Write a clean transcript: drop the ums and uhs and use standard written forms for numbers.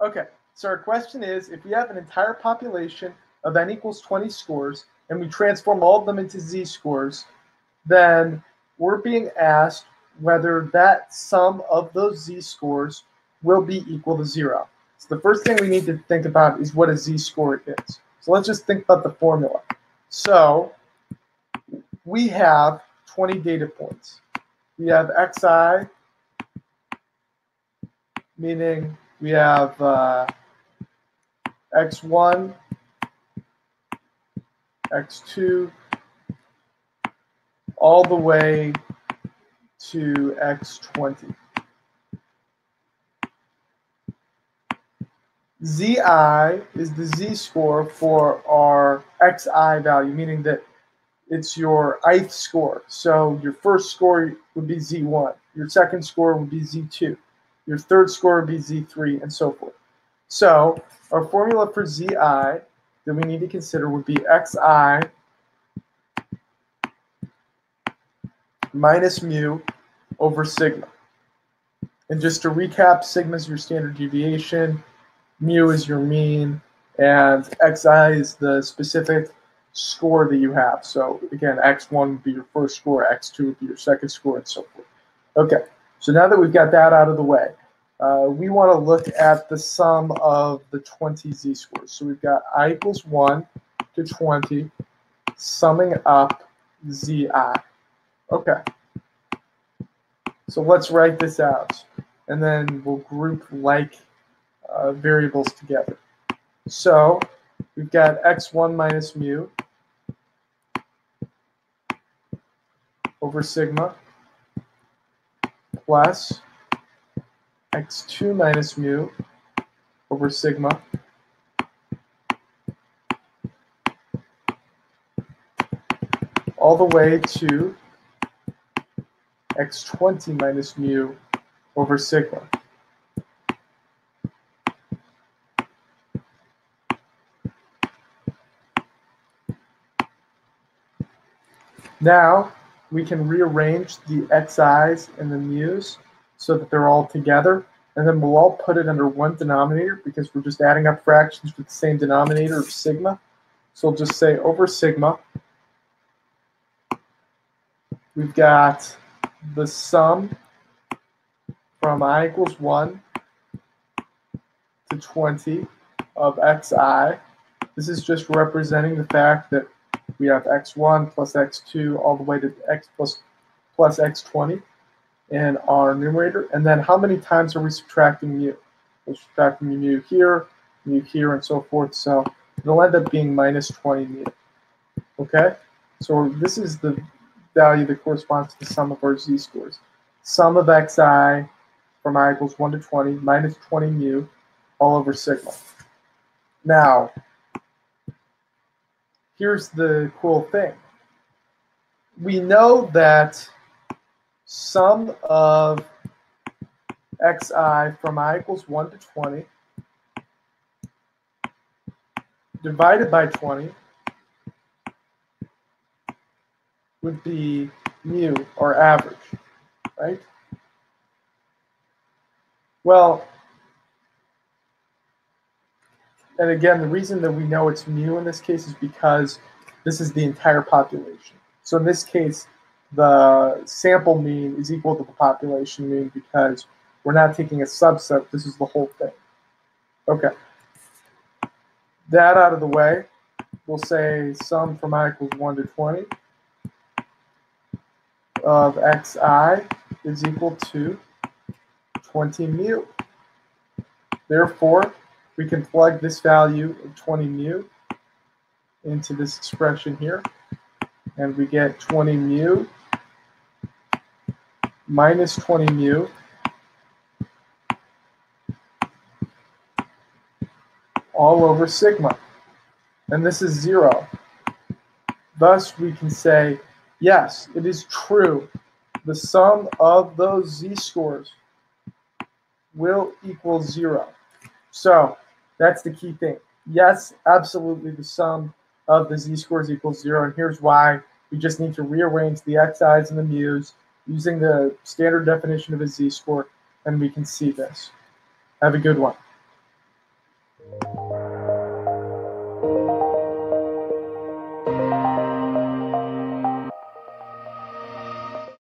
Okay, so our question is, if we have an entire population of n equals 20 scores, and we transform all of them into z-scores, then we're being asked whether that sum of those z-scores will be equal to 0. So the first thing we need to think about is what a z-score is. So let's just think about the formula. So we have 20 data points. We have xi, meaning we have x1, x2, all the way to x20. Zi is the z-score for our xi value, meaning that it's your ith score. So your first score would be z1. Your second score would be z2. Your third score would be z3, and so forth. So our formula for zi that we need to consider would be xi minus mu over sigma. And just to recap, sigma is your standard deviation, mu is your mean, and xi is the specific score that you have. So again, x1 would be your first score, x2 would be your second score, and so forth. Okay, so now that we've got that out of the way, we want to look at the sum of the 20 z-scores. So we've got I equals 1 to 20, summing up zi. Okay, so let's write this out, and then we'll group like variables together. So we've got x1 minus mu over sigma plus x2 minus mu over sigma all the way to x20 minus mu over sigma. Now we can rearrange the xi's and the mu's so that they're all together, and then we'll all put it under one denominator because we're just adding up fractions with the same denominator of sigma. So we'll just say over sigma, we've got the sum from I equals 1 to 20 of xi. This is just representing the fact that we have x1 plus x2 all the way to x plus x20 in our numerator. And then how many times are we subtracting mu? We're subtracting mu here, and so forth. So it'll end up being minus 20 mu. Okay? So this is the value that corresponds to the sum of our z-scores. Sum of xi from I equals 1 to 20 minus 20 mu all over sigma. Now, here's the cool thing. We know that sum of xi from I equals 1 to 20 divided by 20 would be mu, or average, right? Well, and again, the reason that we know it's mu in this case is because this is the entire population. So in this case, the sample mean is equal to the population mean because we're not taking a subset, this is the whole thing. Okay, that out of the way, we'll say sum from I equals 1 to 20 of xi is equal to 20 mu. Therefore, we can plug this value of 20 mu into this expression here, and we get 20 mu minus 20 mu all over sigma. And this is 0. Thus, we can say, yes, it is true, the sum of those z-scores will equal 0. So that's the key thing. Yes, absolutely, the sum of the z-scores equals 0, and here's why. We just need to rearrange the xi's and the mu's using the standard definition of a z-score, and we can see this. Have a good one.